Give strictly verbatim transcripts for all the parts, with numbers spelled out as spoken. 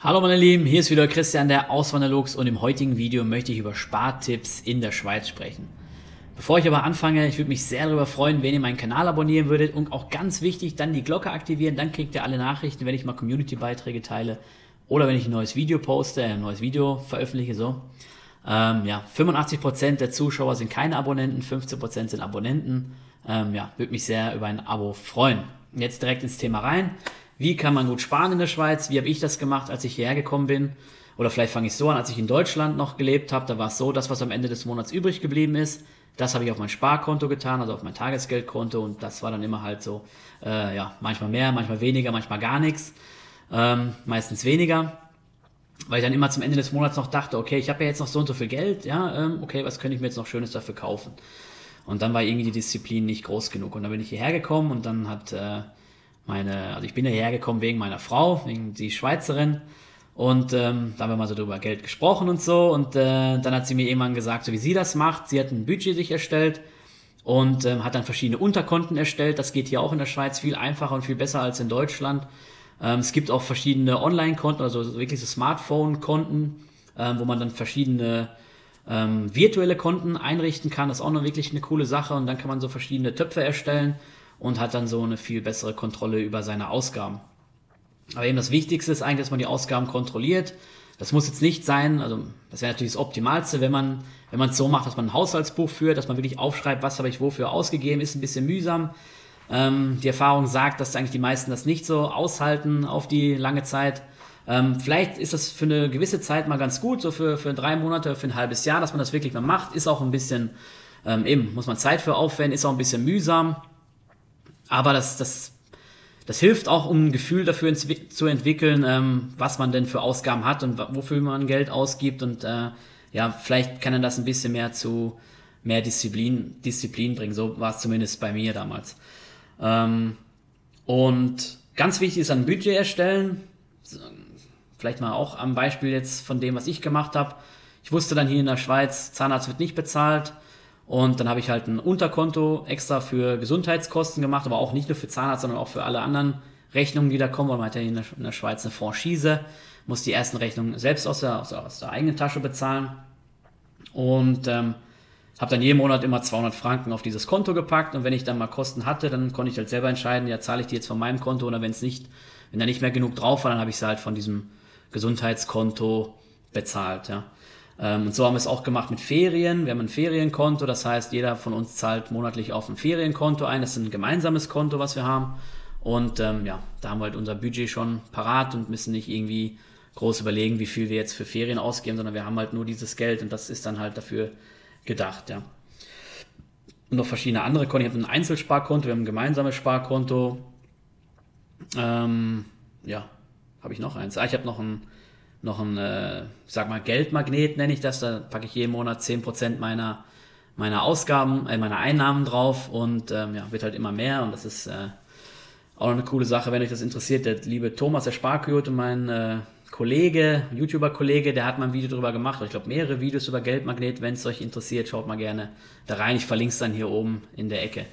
Hallo meine Lieben, hier ist wieder Christian der Auswanderluchs und im heutigen Video möchte ich über Spartipps in der Schweiz sprechen. Bevor ich aber anfange, ich würde mich sehr darüber freuen, wenn ihr meinen Kanal abonnieren würdet und auch ganz wichtig, dann die Glocke aktivieren, dann kriegt ihr alle Nachrichten, wenn ich mal Community-Beiträge teile oder wenn ich ein neues Video poste, ein neues Video veröffentliche, so. Ähm, ja, fünfundachtzig Prozent der Zuschauer sind keine Abonnenten, fünfzehn Prozent sind Abonnenten. Ähm, ja, würde mich sehr über ein Abo freuen. Jetzt direkt ins Thema rein. Wie kann man gut sparen in der Schweiz? Wie habe ich das gemacht, als ich hierher gekommen bin? Oder vielleicht fange ich so an, als ich in Deutschland noch gelebt habe, da war es so, das, was am Ende des Monats übrig geblieben ist, das habe ich auf mein Sparkonto getan, also auf mein Tagesgeldkonto, und das war dann immer halt so, äh, ja, manchmal mehr, manchmal weniger, manchmal gar nichts, ähm, meistens weniger, weil ich dann immer zum Ende des Monats noch dachte, okay, ich habe ja jetzt noch so und so viel Geld, ja, ähm, okay, was könnte ich mir jetzt noch Schönes dafür kaufen? Und dann war irgendwie die Disziplin nicht groß genug und dann bin ich hierher gekommen und dann hat... Äh, Meine, also ich bin hierher gekommen wegen meiner Frau, wegen die Schweizerin, und ähm, da haben wir mal so drüber Geld gesprochen und so, und äh, dann hat sie mir irgendwann gesagt, so wie sie das macht. Sie hat ein Budget sich erstellt und ähm, hat dann verschiedene Unterkonten erstellt. Das geht hier auch in der Schweiz viel einfacher und viel besser als in Deutschland. Ähm, es gibt auch verschiedene Online-Konten, also wirklich so Smartphone-Konten, ähm, wo man dann verschiedene ähm, virtuelle Konten einrichten kann. Das ist auch noch wirklich eine coole Sache, und dann kann man so verschiedene Töpfe erstellen und hat dann so eine viel bessere Kontrolle über seine Ausgaben. Aber eben das Wichtigste ist eigentlich, dass man die Ausgaben kontrolliert. Das muss jetzt nicht sein, also das wäre natürlich das Optimalste, wenn man wenn man es so macht, dass man ein Haushaltsbuch führt, dass man wirklich aufschreibt, was habe ich wofür ausgegeben, ist ein bisschen mühsam. Ähm, die Erfahrung sagt, dass eigentlich die meisten das nicht so aushalten auf die lange Zeit. Ähm, vielleicht ist das für eine gewisse Zeit mal ganz gut, so für, für drei Monate, für ein halbes Jahr, dass man das wirklich mal macht. Ist auch ein bisschen, ähm, eben muss man Zeit für aufwenden, ist auch ein bisschen mühsam. Aber das, das, das hilft auch, um ein Gefühl dafür zu entwickeln, ähm, was man denn für Ausgaben hat und wofür man Geld ausgibt. Und äh, ja, vielleicht kann er das ein bisschen mehr zu mehr Disziplin, Disziplin bringen. So war es zumindest bei mir damals. Ähm, und ganz wichtig ist, ein Budget erstellen. Vielleicht mal auch am Beispiel jetzt von dem, was ich gemacht habe. Ich wusste dann hier in der Schweiz, Zahnarzt wird nicht bezahlt. Und dann habe ich halt ein Unterkonto extra für Gesundheitskosten gemacht, aber auch nicht nur für Zahnarzt, sondern auch für alle anderen Rechnungen, die da kommen. Weil man hat ja in der Schweiz eine Franchise, muss die ersten Rechnungen selbst aus der, aus der, aus der eigenen Tasche bezahlen. Und ähm, habe dann jeden Monat immer zweihundert Franken auf dieses Konto gepackt. Und wenn ich dann mal Kosten hatte, dann konnte ich halt selber entscheiden, ja, zahle ich die jetzt von meinem Konto, oder wenn es nicht, wenn da nicht mehr genug drauf war, dann habe ich sie halt von diesem Gesundheitskonto bezahlt, ja. Und so haben wir es auch gemacht mit Ferien. Wir haben ein Ferienkonto, das heißt, jeder von uns zahlt monatlich auf ein Ferienkonto ein. Das ist ein gemeinsames Konto, was wir haben. Und ähm, ja, da haben wir halt unser Budget schon parat und müssen nicht irgendwie groß überlegen, wie viel wir jetzt für Ferien ausgeben, sondern wir haben halt nur dieses Geld, und das ist dann halt dafür gedacht, ja. Und noch verschiedene andere Konten. Ich habe ein Einzelsparkonto, wir haben ein gemeinsames Sparkonto. Ähm, ja, habe ich noch eins. Ah, ich habe noch ein... noch ein, äh, sag mal, Geldmagnet nenne ich das, da packe ich jeden Monat zehn Prozent meiner, meiner Ausgaben, äh, meiner Einnahmen drauf, und ähm, ja, wird halt immer mehr, und das ist äh, auch noch eine coole Sache, wenn euch das interessiert. Der liebe Thomas der Sparkojote, mein äh, Kollege, YouTuber-Kollege, der hat mal ein Video darüber gemacht, ich glaube mehrere Videos über Geldmagnet. Wenn es euch interessiert, schaut mal gerne da rein, ich verlinke es dann hier oben in der Ecke.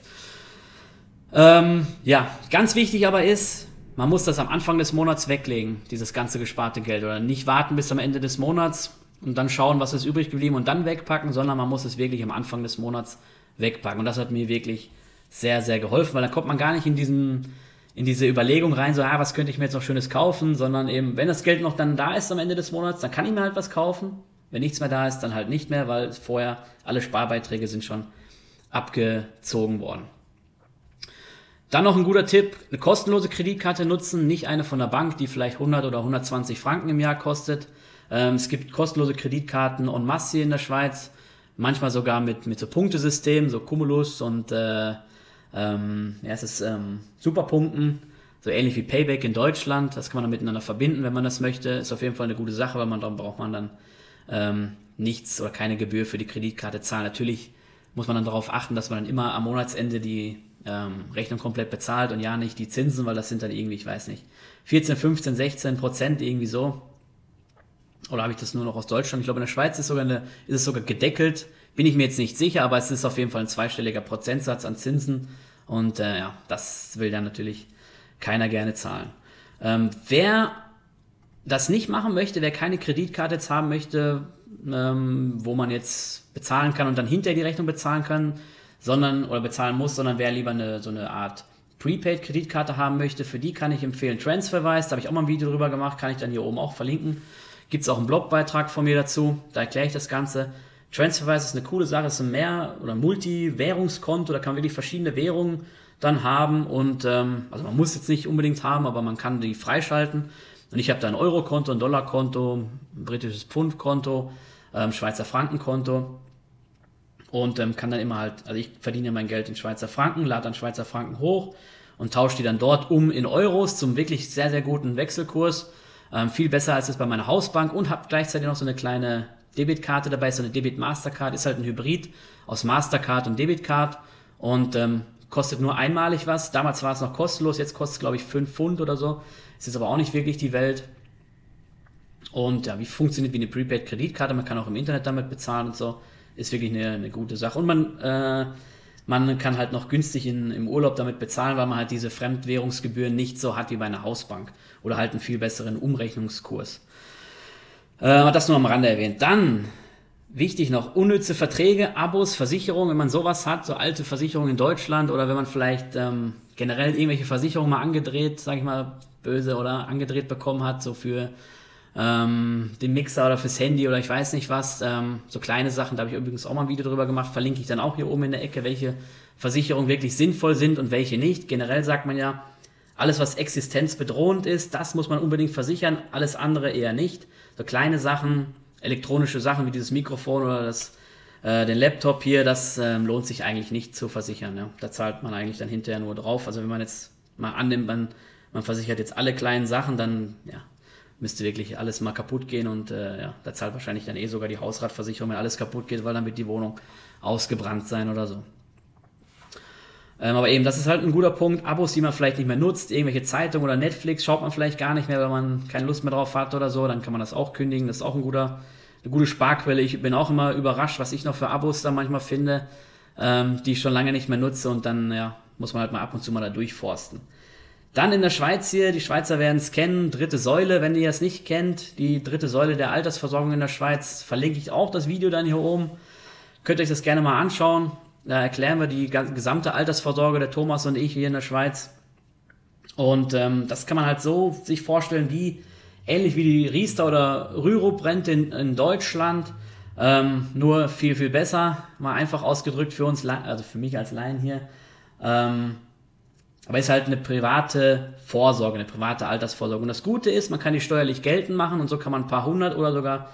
Ähm, ja, ganz wichtig aber ist, man muss das am Anfang des Monats weglegen, dieses ganze gesparte Geld, oder nicht warten bis am Ende des Monats und dann schauen, was ist übrig geblieben und dann wegpacken, sondern man muss es wirklich am Anfang des Monats wegpacken. Und das hat mir wirklich sehr, sehr geholfen, weil dann kommt man gar nicht in diesen, in diese Überlegung rein, so, ah, was könnte ich mir jetzt noch Schönes kaufen, sondern eben, wenn das Geld noch dann da ist am Ende des Monats, dann kann ich mir halt was kaufen. Wenn nichts mehr da ist, dann halt nicht mehr, weil vorher alle Sparbeiträge sind schon abgezogen worden. Dann noch ein guter Tipp, eine kostenlose Kreditkarte nutzen, nicht eine von der Bank, die vielleicht hundert oder hundertzwanzig Franken im Jahr kostet. Ähm, es gibt kostenlose Kreditkarten en masse hier in der Schweiz, manchmal sogar mit, mit so Punktesystemen, so Cumulus und äh, ähm, ja, es ist, ähm, Superpunkten, so ähnlich wie Payback in Deutschland. Das kann man dann miteinander verbinden, wenn man das möchte. Ist auf jeden Fall eine gute Sache, weil man dann braucht man dann ähm, nichts oder keine Gebühr für die Kreditkarte zahlen. Natürlich muss man dann darauf achten, dass man dann immer am Monatsende die Rechnung komplett bezahlt und ja nicht die Zinsen, weil das sind dann irgendwie, ich weiß nicht, vierzehn, fünfzehn, sechzehn Prozent irgendwie so. Oder habe ich das nur noch aus Deutschland? Ich glaube, in der Schweiz ist, sogar eine, ist es sogar gedeckelt. Bin ich mir jetzt nicht sicher, aber es ist auf jeden Fall ein zweistelliger Prozentsatz an Zinsen. Und äh, ja, das will dann natürlich keiner gerne zahlen. Ähm, wer das nicht machen möchte, wer keine Kreditkarte jetzt haben möchte, ähm, wo man jetzt bezahlen kann und dann hinterher die Rechnung bezahlen kann, sondern oder bezahlen muss, sondern wer lieber eine, so eine Art Prepaid-Kreditkarte haben möchte, für die kann ich empfehlen Transferwise, da habe ich auch mal ein Video drüber gemacht, kann ich dann hier oben auch verlinken. Gibt es auch einen Blogbeitrag von mir dazu, da erkläre ich das Ganze. Transferwise ist eine coole Sache, ist ein Mehr- oder Multi-Währungskonto, da kann man wirklich verschiedene Währungen dann haben und ähm, also man muss jetzt nicht unbedingt haben, aber man kann die freischalten. Und ich habe da ein Euro-Konto, ein Dollar-Konto, ein britisches Pfund-Konto, ähm, Schweizer Franken-Konto und ähm, kann dann immer halt, also ich verdiene mein Geld in Schweizer Franken, lade dann Schweizer Franken hoch und tausche die dann dort um in Euros zum wirklich sehr, sehr guten Wechselkurs. Ähm, viel besser als das bei meiner Hausbank und habe gleichzeitig noch so eine kleine Debitkarte dabei, so eine Debit-Mastercard, ist halt ein Hybrid aus Mastercard und Debitkarte und ähm, kostet nur einmalig was. Damals war es noch kostenlos, jetzt kostet es glaube ich fünf Pfund oder so. Ist jetzt aber auch nicht wirklich die Welt. Und ja, wie funktioniert wie eine Prepaid-Kreditkarte, man kann auch im Internet damit bezahlen und so. Ist wirklich eine, eine gute Sache. Und man, äh, man kann halt noch günstig in, im Urlaub damit bezahlen, weil man halt diese Fremdwährungsgebühren nicht so hat wie bei einer Hausbank. Oder halt einen viel besseren Umrechnungskurs. Äh, das nur am Rande erwähnt. Dann, wichtig noch, unnütze Verträge, Abos, Versicherungen. Wenn man sowas hat, so alte Versicherungen in Deutschland oder wenn man vielleicht ähm, generell irgendwelche Versicherungen mal angedreht, sage ich mal, böse oder angedreht bekommen hat, so für ähm, den Mixer oder fürs Handy oder ich weiß nicht was, ähm, so kleine Sachen, da habe ich übrigens auch mal ein Video drüber gemacht, verlinke ich dann auch hier oben in der Ecke, welche Versicherungen wirklich sinnvoll sind und welche nicht. Generell sagt man ja, alles was existenzbedrohend ist, das muss man unbedingt versichern, alles andere eher nicht. So kleine Sachen, elektronische Sachen wie dieses Mikrofon oder das, äh, den Laptop hier, das äh, lohnt sich eigentlich nicht zu versichern. Ja. Da zahlt man eigentlich dann hinterher nur drauf. Also wenn man jetzt mal annimmt, man Man versichert jetzt alle kleinen Sachen, dann ja, müsste wirklich alles mal kaputt gehen und äh, ja, da zahlt wahrscheinlich dann eh sogar die Hausratversicherung, wenn alles kaputt geht, weil dann wird die Wohnung ausgebrannt sein oder so. Ähm, aber eben, das ist halt ein guter Punkt. Abos, die man vielleicht nicht mehr nutzt, irgendwelche Zeitungen oder Netflix schaut man vielleicht gar nicht mehr, weil man keine Lust mehr drauf hat oder so, dann kann man das auch kündigen. Das ist auch ein guter, eine gute Sparquelle. Ich bin auch immer überrascht, was ich noch für Abos da manchmal finde, ähm, die ich schon lange nicht mehr nutze und dann ja, muss man halt mal ab und zu mal da durchforsten. Dann in der Schweiz hier, die Schweizer werden es kennen, dritte Säule, wenn ihr es nicht kennt, die dritte Säule der Altersversorgung in der Schweiz, verlinke ich auch das Video dann hier oben, könnt ihr euch das gerne mal anschauen, da erklären wir die gesamte Altersversorgung der Thomas und ich hier in der Schweiz und ähm, das kann man halt so sich vorstellen, wie ähnlich wie die Riester oder Rürup-Rente in, in Deutschland, ähm, nur viel, viel besser, mal einfach ausgedrückt für uns, also für mich als Laien hier, ähm, aber es ist halt eine private Vorsorge, eine private Altersvorsorge. Und das Gute ist, man kann die steuerlich geltend machen und so kann man ein paar hundert oder sogar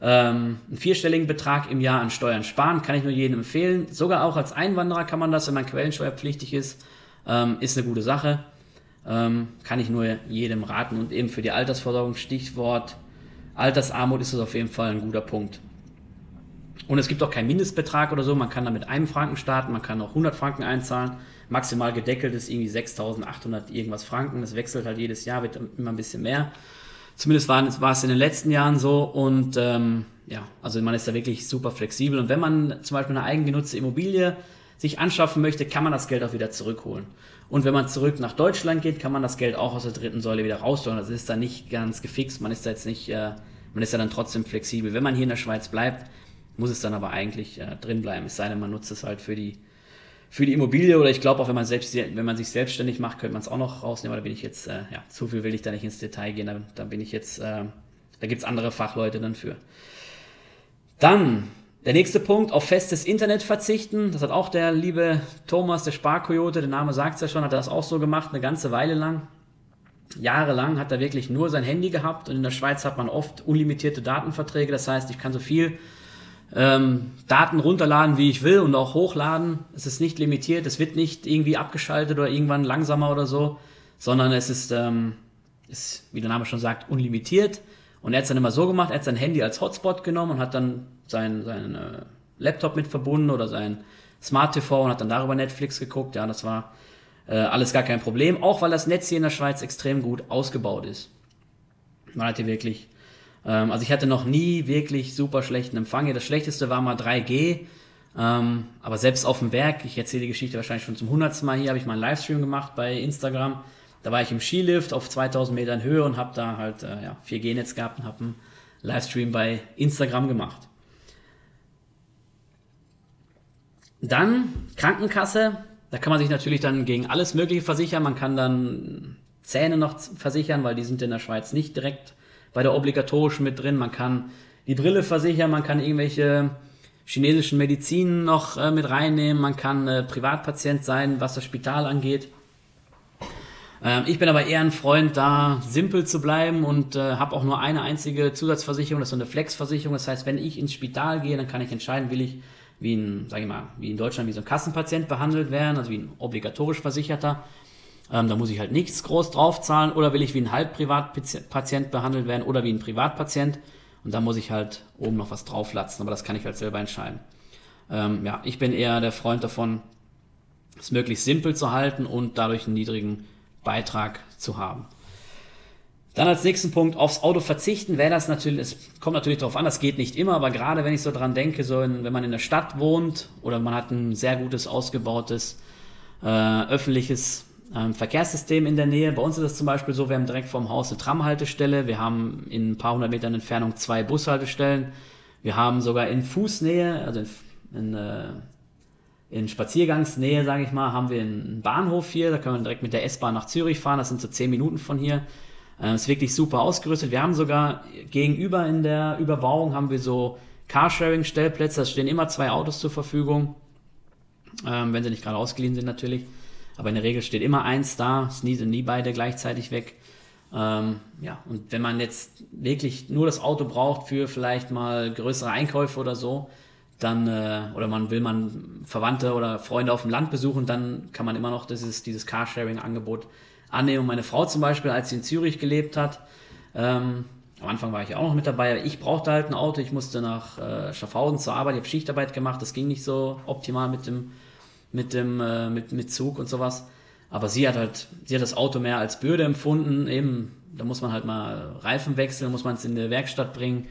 ähm, einen vierstelligen Betrag im Jahr an Steuern sparen. Kann ich nur jedem empfehlen. Sogar auch als Einwanderer kann man das, wenn man quellensteuerpflichtig ist. Ähm, ist eine gute Sache. Ähm, kann ich nur jedem raten. Und eben für die Altersvorsorgung, Stichwort Altersarmut, ist das auf jeden Fall ein guter Punkt. Und es gibt auch keinen Mindestbetrag oder so. Man kann da mit einem Franken starten, man kann auch hundert Franken einzahlen. Maximal gedeckelt ist irgendwie sechstausendachthundert irgendwas Franken. Das wechselt halt jedes Jahr, wird immer ein bisschen mehr. Zumindest war, war es in den letzten Jahren so. Und ähm, ja, also man ist da wirklich super flexibel. Und wenn man zum Beispiel eine eigengenutzte Immobilie sich anschaffen möchte, kann man das Geld auch wieder zurückholen. Und wenn man zurück nach Deutschland geht, kann man das Geld auch aus der dritten Säule wieder rausholen. Das ist da nicht ganz gefixt. Man ist da jetzt nicht, äh, man ist da dann trotzdem flexibel. Wenn man hier in der Schweiz bleibt, muss es dann aber eigentlich äh, drin bleiben. Es sei denn, man nutzt es halt für die für die Immobilie oder ich glaube auch, wenn man selbst, wenn man sich selbstständig macht, könnte man es auch noch rausnehmen, aber da bin ich jetzt, äh, ja, zu viel will ich da nicht ins Detail gehen, da, da bin ich jetzt, äh, da gibt es andere Fachleute dann für. Dann, der nächste Punkt, auf festes Internet verzichten, das hat auch der liebe Thomas, der Sparkojote, der Name sagt es ja schon, hat das auch so gemacht, eine ganze Weile lang, jahrelang hat er wirklich nur sein Handy gehabt und in der Schweiz hat man oft unlimitierte Datenverträge, das heißt, ich kann so viel Ähm, Daten runterladen, wie ich will und auch hochladen. Es ist nicht limitiert, es wird nicht irgendwie abgeschaltet oder irgendwann langsamer oder so, sondern es ist, ähm, ist wie der Name schon sagt, unlimitiert. Und er hat es dann immer so gemacht, er hat sein Handy als Hotspot genommen und hat dann seinen sein, äh, Laptop mit verbunden oder sein Smart-T V und hat dann darüber Netflix geguckt. Ja, das war äh, alles gar kein Problem, auch weil das Netz hier in der Schweiz extrem gut ausgebaut ist. Man hat hier wirklich... Also ich hatte noch nie wirklich super schlechten Empfang hier. Das schlechteste war mal drei G, aber selbst auf dem Berg, ich erzähle die Geschichte wahrscheinlich schon zum hundertsten Mal hier, habe ich mal einen Livestream gemacht bei Instagram Da war ich im Skilift auf zweitausend Metern Höhe und habe da halt äh, ja, vier G-Netz gehabt und habe einen Livestream bei Instagram gemacht. Dann Krankenkasse, da kann man sich natürlich dann gegen alles Mögliche versichern. Man kann dann Zähne noch versichern, weil die sind in der Schweiz nicht direkt bei der obligatorischen mit drin. Man kann die Brille versichern, man kann irgendwelche chinesischen Medizinen noch äh, mit reinnehmen, man kann äh, Privatpatient sein, was das Spital angeht. Ähm, ich bin aber eher ein Freund, da simpel zu bleiben und äh, habe auch nur eine einzige Zusatzversicherung, das ist so eine Flexversicherung. Das heißt, wenn ich ins Spital gehe, dann kann ich entscheiden, will ich wie ein, sag ich mal, wie in Deutschland wie so ein Kassenpatient behandelt werden, also wie ein obligatorisch Versicherter. Ähm, da muss ich halt nichts groß drauf zahlen, oder will ich wie ein Halbprivatpatient behandelt werden oder wie ein Privatpatient, und da muss ich halt oben noch was drauflatzen, aber das kann ich halt selber entscheiden. Ähm, ja, ich bin eher der Freund davon, es möglichst simpel zu halten und dadurch einen niedrigen Beitrag zu haben. Dann als nächsten Punkt, aufs Auto verzichten. Wäre das natürlich, es kommt natürlich darauf an, das geht nicht immer, aber gerade wenn ich so dran denke, so in, wenn man in der Stadt wohnt oder man hat ein sehr gutes, ausgebautes, äh, öffentliches ähm, Verkehrssystem in der Nähe. Bei uns ist das zum Beispiel so, wir haben direkt vorm Haus eine Tramhaltestelle, wir haben in ein paar hundert Metern Entfernung zwei Bushaltestellen, wir haben sogar in Fußnähe, also in, in äh, in Spaziergangsnähe, sage ich mal, haben wir einen Bahnhof hier, da kann man direkt mit der S-Bahn nach Zürich fahren, das sind so zehn Minuten von hier. Ähm, ist wirklich super ausgerüstet. Wir haben sogar gegenüber in der Überbauung haben wir so Carsharing-Stellplätze, da stehen immer zwei Autos zur Verfügung, ähm, wenn sie nicht gerade ausgeliehen sind natürlich, aber in der Regel steht immer eins da, es sind nie beide gleichzeitig weg. Ähm, ja, und wenn man jetzt wirklich nur das Auto braucht für vielleicht mal größere Einkäufe oder so, dann, äh, oder man will man Verwandte oder Freunde auf dem Land besuchen, dann kann man immer noch dieses, dieses Carsharing-Angebot annehmen. Und meine Frau zum Beispiel, als sie in Zürich gelebt hat, ähm, am Anfang war ich auch noch mit dabei, aber ich brauchte halt ein Auto, ich musste nach äh, Schaffhausen zur Arbeit, ich habe Schichtarbeit gemacht, das ging nicht so optimal mit dem, mit dem, äh, mit, mit Zug und sowas. Aber sie hat halt, sie hat das Auto mehr als Bürde empfunden, eben, da muss man halt mal Reifen wechseln, muss man es in die Werkstatt bringen.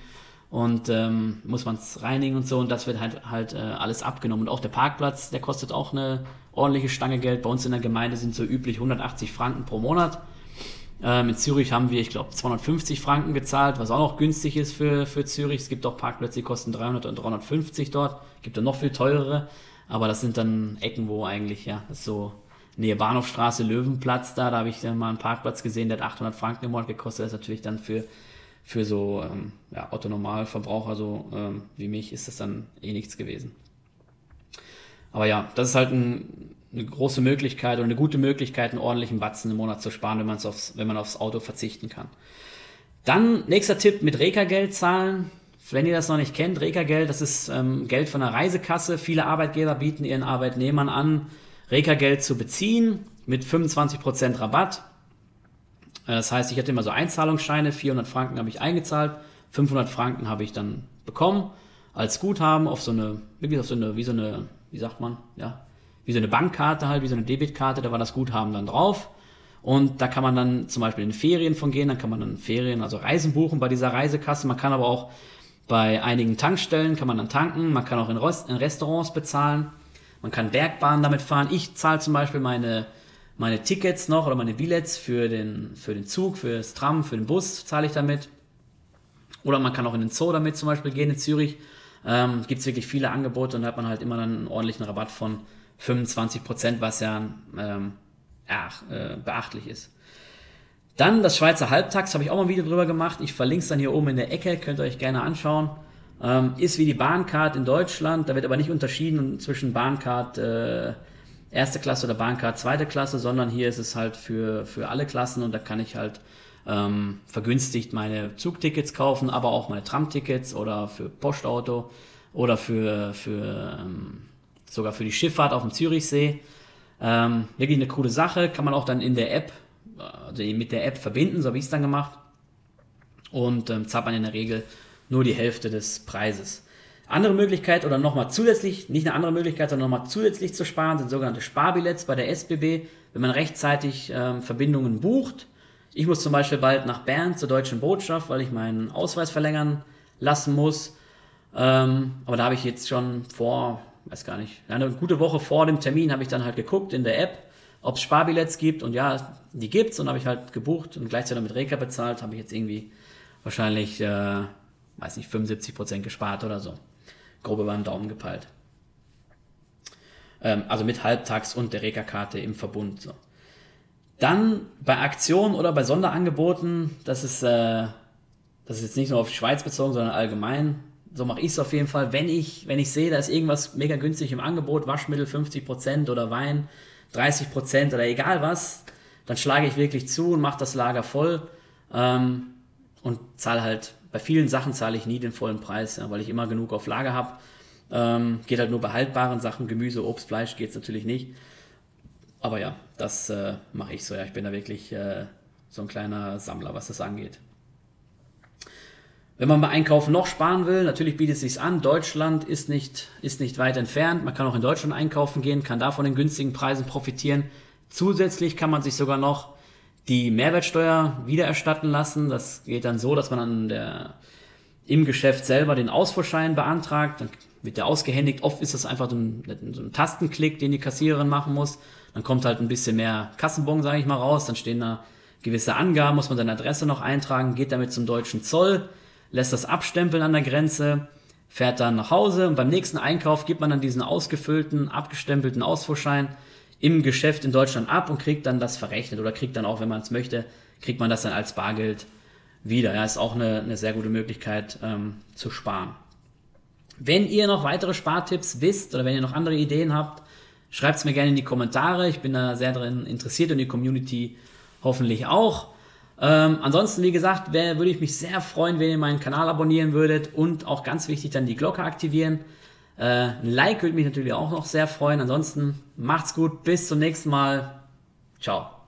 Und ähm, muss man es reinigen und so, und das wird halt halt äh, alles abgenommen. Und auch der Parkplatz, der kostet auch eine ordentliche Stange Geld. Bei uns in der Gemeinde sind so üblich hundertachtzig Franken pro Monat. Ähm, in Zürich haben wir, ich glaube, zweihundertfünfzig Franken gezahlt, was auch noch günstig ist für, für Zürich. Es gibt auch Parkplätze, die kosten dreihundert und dreihundertfünfzig dort. Gibt dann noch viel teurere, aber das sind dann Ecken, wo eigentlich, ja, das ist so Nähe Bahnhofstraße, Löwenplatz da, da habe ich dann mal einen Parkplatz gesehen, der hat achthundert Franken im Monat gekostet. Das ist natürlich dann für für so ähm, ja, Otto-Normalverbraucher so ähm, wie mich ist das dann eh nichts gewesen. Aber ja, das ist halt ein, eine große Möglichkeit oder eine gute Möglichkeit, einen ordentlichen Batzen im Monat zu sparen, wenn man aufs, wenn man aufs Auto verzichten kann. Dann nächster Tipp, mit Reka-Geld zahlen. Wenn ihr das noch nicht kennt, Reka-Geld, das ist ähm, Geld von der Reisekasse. Viele Arbeitgeber bieten ihren Arbeitnehmern an, Reka-Geld zu beziehen mit fünfundzwanzig Prozent Rabatt. Das heißt, ich hatte immer so Einzahlungsscheine, vierhundert Franken habe ich eingezahlt, fünfhundert Franken habe ich dann bekommen als Guthaben auf so eine, wirklich auf so eine, wie so eine, wie sagt man, ja, wie so eine Bankkarte halt, wie so eine Debitkarte, da war das Guthaben dann drauf, und da kann man dann zum Beispiel in Ferien von gehen, dann kann man dann Ferien, also Reisen buchen bei dieser Reisekasse, man kann aber auch bei einigen Tankstellen, kann man dann tanken, man kann auch in, Rest, in Restaurants bezahlen, man kann Bergbahnen damit fahren. Ich zahle zum Beispiel meine Meine Tickets noch oder meine Billets für den, für den Zug, für das Tram, für den Bus zahle ich damit. Oder man kann auch in den Zoo damit zum Beispiel gehen in Zürich. Ähm, gibt es wirklich viele Angebote, und da hat man halt immer dann einen ordentlichen Rabatt von fünfundzwanzig Prozent, was ja, ähm, ja äh, beachtlich ist. Dann das Schweizer Halbtax, habe ich auch mal ein Video drüber gemacht. Ich verlinke es dann hier oben in der Ecke, könnt ihr euch gerne anschauen. Ähm, ist wie die Bahncard in Deutschland, da wird aber nicht unterschieden zwischen Bahncard äh, erste Klasse oder Bahncard zweite Klasse, sondern hier ist es halt für, für alle Klassen, und da kann ich halt ähm, vergünstigt meine Zugtickets kaufen, aber auch meine Tramtickets oder für Postauto oder für, für ähm, sogar für die Schifffahrt auf dem Zürichsee. Ähm, wirklich eine coole Sache, kann man auch dann in der App, also mit der App verbinden, so habe ich es dann gemacht, und ähm, zahlt man in der Regel nur die Hälfte des Preises. Andere Möglichkeit oder nochmal zusätzlich, nicht eine andere Möglichkeit, sondern nochmal zusätzlich zu sparen, sind sogenannte Sparbillets bei der S B B, wenn man rechtzeitig ähm, Verbindungen bucht. Ich muss zum Beispiel bald nach Bern zur Deutschen Botschaft, weil ich meinen Ausweis verlängern lassen muss. Ähm, aber da habe ich jetzt schon vor, weiß gar nicht, eine gute Woche vor dem Termin habe ich dann halt geguckt in der App ob es Sparbillets gibt, und ja, die gibt es, und habe ich halt gebucht und gleichzeitig mit Reka bezahlt, habe ich jetzt irgendwie wahrscheinlich, äh, weiß nicht, fünfundsiebzig Prozent gespart oder so. Grob über den Daumen gepeilt. Ähm, also mit Halbtax und der Reka-Karte im Verbund. So. Dann bei Aktionen oder bei Sonderangeboten, das ist, äh, das ist jetzt nicht nur auf die Schweiz bezogen, sondern allgemein. So mache ich es auf jeden Fall, wenn ich, wenn ich sehe, da ist irgendwas mega günstig im Angebot, Waschmittel fünfzig Prozent oder Wein dreißig Prozent oder egal was, dann schlage ich wirklich zu und mache das Lager voll, ähm, und zahle halt, bei vielen Sachen zahle ich nie den vollen Preis, ja, weil ich immer genug auf Lager habe. Ähm, geht halt nur bei haltbaren Sachen, Gemüse, Obst, Fleisch geht es natürlich nicht. Aber ja, das äh, mache ich so, ja, ich bin da wirklich äh, so ein kleiner Sammler, was das angeht. Wenn man bei Einkaufen noch sparen will, natürlich bietet es sich an. Deutschland ist nicht, ist nicht weit entfernt. Man kann auch in Deutschland einkaufen gehen, kann da von den günstigen Preisen profitieren. Zusätzlich kann man sich sogar noch die Mehrwertsteuer wiedererstatten lassen. Das geht dann so, dass man an der, im Geschäft selber den Ausfuhrschein beantragt. Dann wird der ausgehändigt. Oft ist das einfach so ein, so ein Tastenklick, den die Kassiererin machen muss. Dann kommt halt ein bisschen mehr Kassenbon, sage ich mal, raus. Dann stehen da gewisse Angaben, muss man seine Adresse noch eintragen, geht damit zum deutschen Zoll, lässt das abstempeln an der Grenze, fährt dann nach Hause, und beim nächsten Einkauf gibt man dann diesen ausgefüllten, abgestempelten Ausfuhrschein im Geschäft in Deutschland ab und kriegt dann das verrechnet, oder kriegt dann auch, wenn man es möchte, kriegt man das dann als Bargeld wieder. Ja, ist auch eine, eine sehr gute Möglichkeit ähm, zu sparen. Wenn ihr noch weitere Spartipps wisst oder wenn ihr noch andere Ideen habt, schreibt es mir gerne in die Kommentare. Ich bin da sehr drin interessiert und die Community hoffentlich auch. Ähm, ansonsten, wie gesagt, wär, würde ich mich sehr freuen, wenn ihr meinen Kanal abonnieren würdet und auch ganz wichtig dann die Glocke aktivieren. Äh, ein Like würde mich natürlich auch noch sehr freuen. Ansonsten macht's gut, bis zum nächsten Mal. Ciao.